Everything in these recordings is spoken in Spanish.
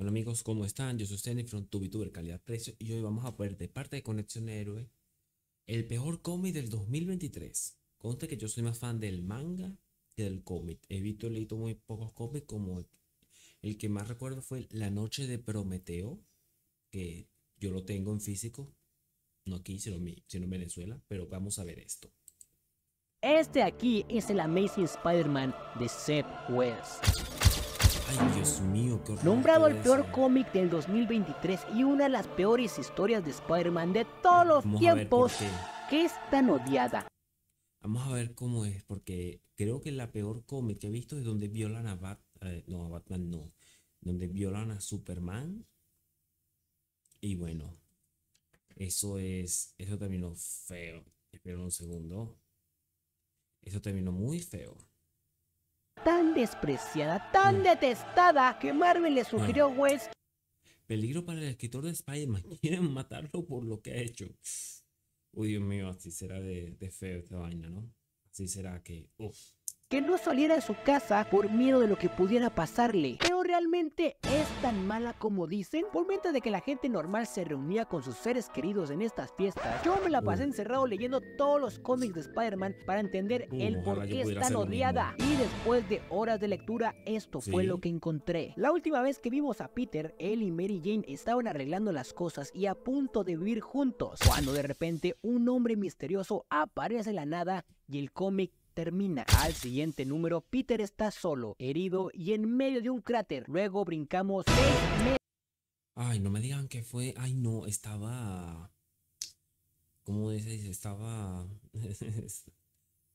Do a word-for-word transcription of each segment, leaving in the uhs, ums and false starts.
Hola amigos, ¿cómo están? Yo soy Xenixfronz, tu VTuber calidad precio, y hoy vamos a ver de parte de Conexión Héroe el peor cómic del dos mil veintitrés. Conste que yo soy más fan del manga que del cómic. He visto y leído muy pocos cómics, como el, el que más recuerdo fue La Noche de Prometeo, que yo lo tengo en físico, no aquí, sino, sino en Venezuela, pero vamos a ver esto. Este aquí es el Amazing Spider-Man de Seth West. Ay, Dios mío, qué horror. Nombrado el peor cómic del dos mil veintitrés y una de las peores historias de Spider-Man de todos los vamos tiempos, que es tan odiada. Vamos a ver cómo es, porque creo que la peor cómic que he visto es donde violan a Batman, eh, no, a Batman no, donde violan a Superman. Y bueno, eso es, eso terminó feo. Esperen un segundo. Eso terminó muy feo. Tan despreciada, tan mm. detestada, que Marvel le sugirió a West. Peligro para el escritor de Spider-Man. Quieren matarlo por lo que ha hecho. Uy, Dios mío, así será de, de feo esta vaina, ¿no? Así será que... Uf. Que no saliera de su casa por miedo de lo que pudiera pasarle. Pero realmente es tan mala como dicen. Por mientras de que la gente normal se reunía con sus seres queridos en estas fiestas, yo me la pasé encerrado leyendo todos los cómics de Spider-Man para entender uh, el por qué es tan odiada. Y después de horas de lectura, esto ¿Sí? fue lo que encontré. La última vez que vimos a Peter, él y Mary Jane estaban arreglando las cosas y a punto de vivir juntos, cuando de repente un hombre misterioso aparece en la nada y el cómic termina. Al siguiente número, Peter está solo, herido y en medio de un cráter. Luego brincamos seis meses. Ay, no me digan que fue... Ay, no, estaba... ¿Cómo dices? Estaba...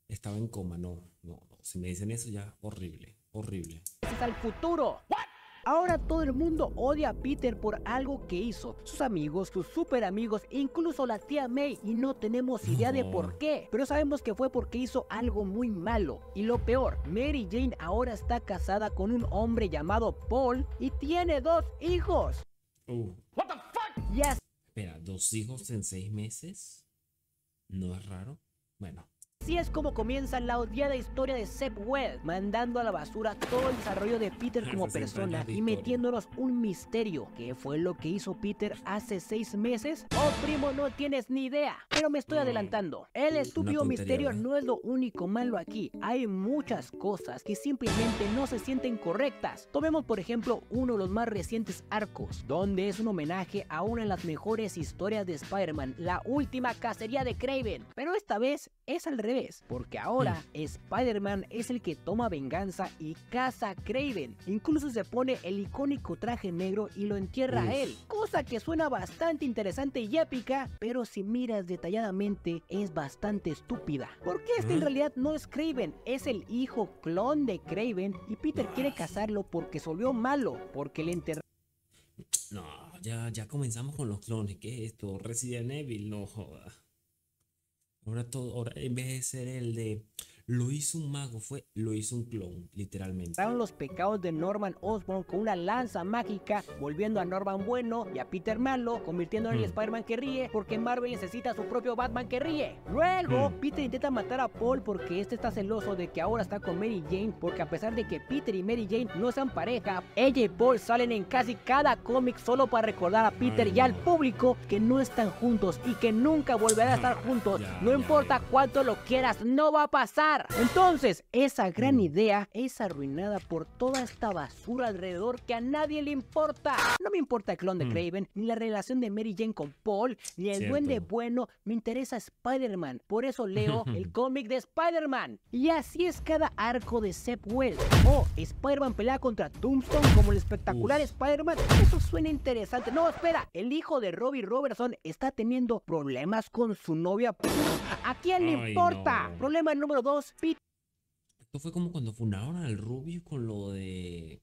estaba en coma, no, no, no. Si me dicen eso ya, horrible, horrible. Es al futuro. ¿What? Ahora todo el mundo odia a Peter por algo que hizo. Sus amigos, sus super amigos, incluso la tía May. Y no tenemos idea no. de por qué. Pero sabemos que fue porque hizo algo muy malo. Y lo peor, Mary Jane ahora está casada con un hombre llamado Paul y tiene dos hijos. Uh. What the fuck? Yes. Espera, ¿dos hijos en seis meses? ¿No es raro? Bueno. Así es como comienza la odiada historia de Zeb Wells, mandando a la basura todo el desarrollo de Peter como persona y metiéndonos un misterio. ¿Qué fue lo que hizo Peter hace seis meses? Oh, primo, no tienes ni idea. Pero me estoy adelantando. El estúpido misterio no es lo único malo aquí. Hay muchas cosas que simplemente no se sienten correctas. Tomemos por ejemplo uno de los más recientes arcos, donde es un homenaje a una de las mejores historias de Spider-Man, la última cacería de Kraven. Pero esta vez es al revés. Porque ahora Spider-Man es el que toma venganza y caza a Kraven. Incluso se pone el icónico traje negro y lo entierra Uf. a él. Cosa que suena bastante interesante y épica, pero si miras detalladamente es bastante estúpida. Porque este en realidad no es Kraven, es el hijo clon de Kraven. Y Peter quiere cazarlo porque se volvió malo, porque le enterró. No, ya, ya comenzamos con los clones. ¿Qué es esto? Resident Evil, no joda. Ahora todo, ahora en vez de ser el de lo hizo un mago, fue lo hizo un clon, literalmente. Fueron los pecados de Norman Osborn con una lanza mágica, volviendo a Norman bueno y a Peter malo, convirtiéndolo mm. en el Spider-Man que ríe, porque Marvel necesita a su propio Batman que ríe. Luego, mm. Peter intenta matar a Paul porque este está celoso de que ahora está con Mary Jane, porque a pesar de que Peter y Mary Jane no sean pareja, ella y Paul salen en casi cada cómic solo para recordar a Peter Ay, y al público que no están juntos y que nunca volverán a estar juntos. Ya, no ya, importa ya. cuánto lo quieras, no va a pasar. Entonces, esa gran idea es arruinada por toda esta basura alrededor que a nadie le importa. No me importa el clon de Kraven, ni la relación de Mary Jane con Paul, ni el Cierto. duende bueno. Me interesa Spider-Man, por eso leo el cómic de Spider-Man. Y así es cada arco de Zeb Wells. O oh, Spider-Man pelea contra Tombstone como el espectacular Spider-Man. Eso suena interesante. No, espera, el hijo de Robbie Robertson está teniendo problemas con su novia. ¿A quién le Ay, importa? No. Problema número dos. Esto fue como cuando funaron al Rubius con lo de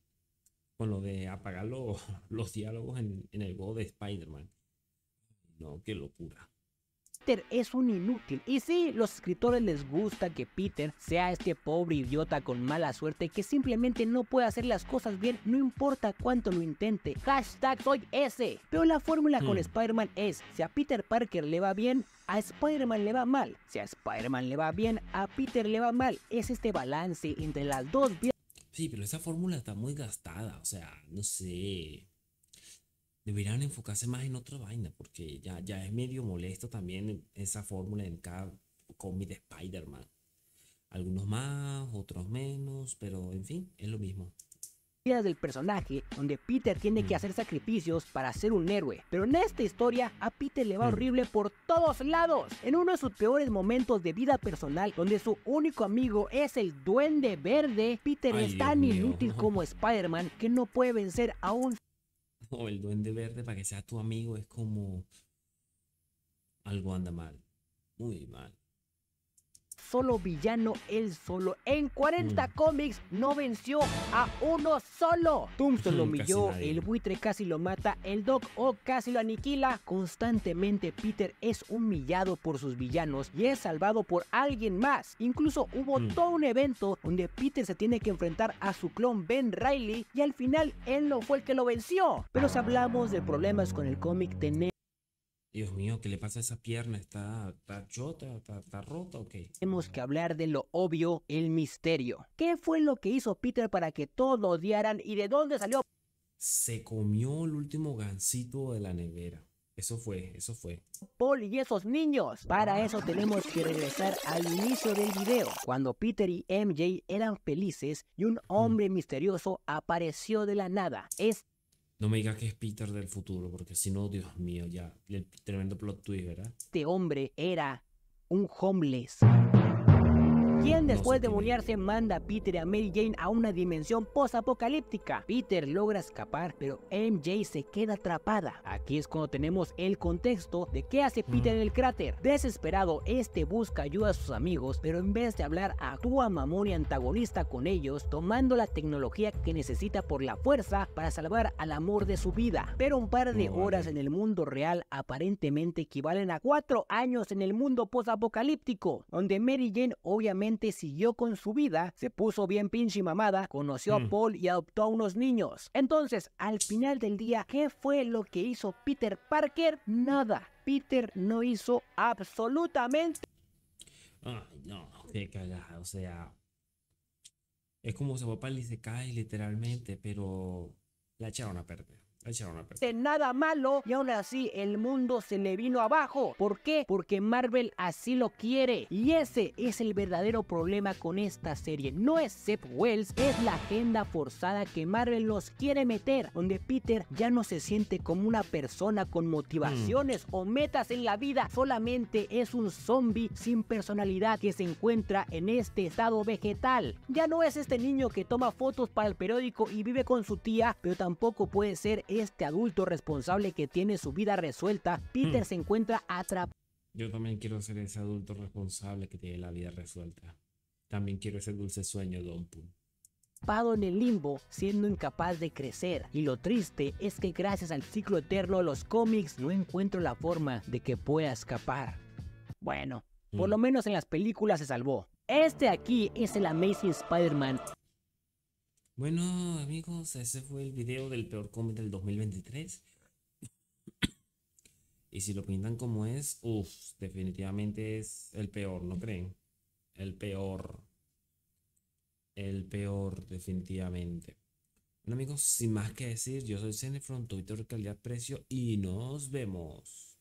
con lo de apagar lo, los diálogos en, en el juego de Spider-Man. No, qué locura. Peter es un inútil. Y sí, los escritores les gusta que Peter sea este pobre idiota con mala suerte que simplemente no puede hacer las cosas bien, no importa cuánto lo intente. Hashtag soy ese. Pero la fórmula hmm. con Spider-Man es, si a Peter Parker le va bien, A Spider-Man le va mal, si a Spider-Man le va bien, a Peter le va mal. Es este balance entre las dos vidas. Sí, pero esa fórmula está muy gastada, o sea, no sé. Deberían enfocarse más en otra vaina, porque ya, ya es medio molesto también esa fórmula en cada cómic de Spider-Man. Algunos más, otros menos, pero en fin, es lo mismo. Del personaje, donde Peter tiene mm. que hacer sacrificios para ser un héroe, pero en esta historia a Peter le va mm. horrible por todos lados. En uno de sus peores momentos de vida personal, donde su único amigo es el Duende Verde, Peter Ay, es tan Dios inútil mío. como Spider-Man que no puede vencer a un... O el Duende Verde para que sea tu amigo es como... Algo anda mal, muy mal. Solo villano él solo. En cuarenta mm. cómics no venció a uno solo. Tombstone lo humilló, el buitre casi lo mata, el Doc Ock casi lo aniquila. Constantemente Peter es humillado por sus villanos y es salvado por alguien más. Incluso hubo mm. todo un evento donde Peter se tiene que enfrentar a su clon Ben Reilly y al final él no fue el que lo venció. Pero si hablamos de problemas con el cómic, tenemos... Dios mío, ¿qué le pasa a esa pierna? ¿Está, está chota? ¿Está, está rota o qué? Tenemos que hablar de lo obvio, el misterio. ¿Qué fue lo que hizo Peter para que todos lo odiaran y de dónde salió? Se comió el último gansito de la nevera. Eso fue, eso fue. Paul y esos niños. Para eso tenemos que regresar al inicio del video, cuando Peter y M J eran felices y un hombre mm. misterioso apareció de la nada. Es... No me digas que es Peter del futuro, porque si no, Dios mío, ya, el tremendo plot twist, ¿verdad? Este hombre era un homeless. Quien después de muriarse manda a Peter y a Mary Jane a una dimensión posapocalíptica. Peter logra escapar, pero M J se queda atrapada. Aquí es cuando tenemos el contexto de qué hace Peter en el cráter. Desesperado, este busca ayuda a sus amigos, pero en vez de hablar, actúa mamón y antagonista con ellos, tomando la tecnología que necesita por la fuerza para salvar al amor de su vida. Pero un par de horas en el mundo real aparentemente equivalen a cuatro años en el mundo posapocalíptico, donde Mary Jane obviamente siguió con su vida, se puso bien pinche mamada, conoció mm. a Paul y adoptó a unos niños. Entonces, al final del día, ¿qué fue lo que hizo Peter Parker? Nada. Peter no hizo absolutamente... Ay, no, qué cagada, o sea... Es como se va para el Isekai literalmente, pero... La echaron a perder. De nada malo, y aún así el mundo se le vino abajo. ¿Por qué? Porque Marvel así lo quiere. Y ese es el verdadero problema con esta serie. No es Zeb Wells, es la agenda forzada que Marvel los quiere meter, donde Peter ya no se siente como una persona con motivaciones mm. o metas en la vida. Solamente es un zombie sin personalidad que se encuentra en este estado vegetal. Ya no es este niño que toma fotos para el periódico y vive con su tía, pero tampoco puede ser este adulto responsable que tiene su vida resuelta. Peter mm. se encuentra atrapado. Yo también quiero ser ese adulto responsable que tiene la vida resuelta. También quiero ese dulce sueño, Don Pum. En el limbo, siendo incapaz de crecer. Y lo triste es que gracias al ciclo eterno de los cómics no encuentro la forma de que pueda escapar. Bueno, mm. por lo menos en las películas se salvó. Este aquí es el Amazing Spider-Man. Bueno, amigos, ese fue el video del peor cómic del dos mil veintitrés. Y si lo pintan como es, uff, definitivamente es el peor, ¿no creen? El peor. El peor, definitivamente. Bueno, amigos, sin más que decir, yo soy Xenixfronz, Twitter, calidad, precio, y nos vemos.